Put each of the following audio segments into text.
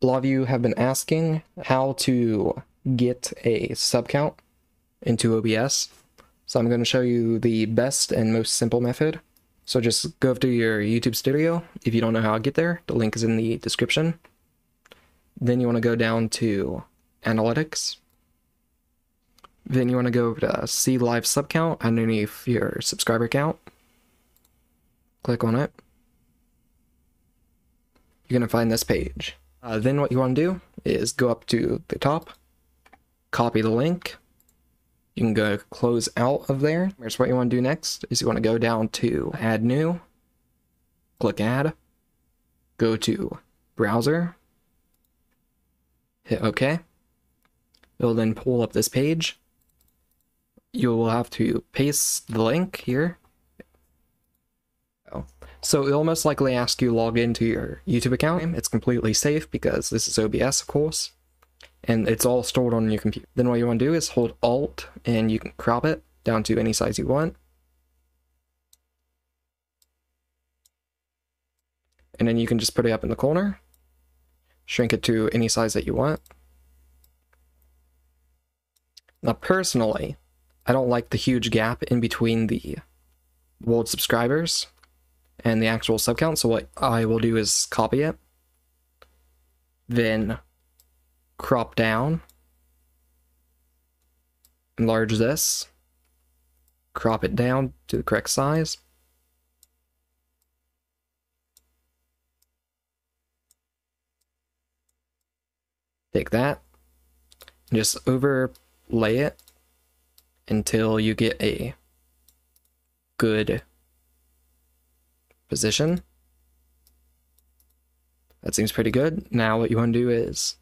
A lot of you have been asking how to get a sub count into OBS. So I'm going to show you the best and most simple method. So just go to your YouTube studio. If you don't know how to get there, the link is in the description. Then you want to go down to Analytics. Then you want to go to See Live Sub Count underneath your subscriber count. Click on it. You're going to find this page. Then what you want to do is go up to the top, copy the link. You can go close out of there. Here's what you want to do next is you want to go down to Add New, click Add, go to Browser, hit OK. It'll then pull up this page. You will have to paste the link here. So it'll most likely ask you to log into your YouTube account. It's completely safe because this is OBS, of course, and it's all stored on your computer. Then what you want to do is hold Alt, and you can crop it down to any size you want. And then you can just put it up in the corner, shrink it to any size that you want. Now, personally, I don't like the huge gap in between the world subscribers and the actual sub count. So what I will do is copy it, then crop down, enlarge this, crop it down to the correct size. Take that and just overlay it until you get a good position. That seems pretty good. Now what you want to do is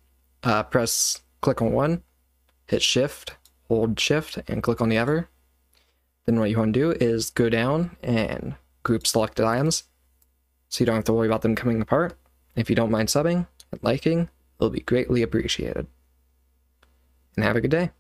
click on one, hit Shift, hold Shift, and click on the other. Then what you want to do is go down and group selected items, so you don't have to worry about them coming apart. If you don't mind subbing and liking, it'll be greatly appreciated. And have a good day.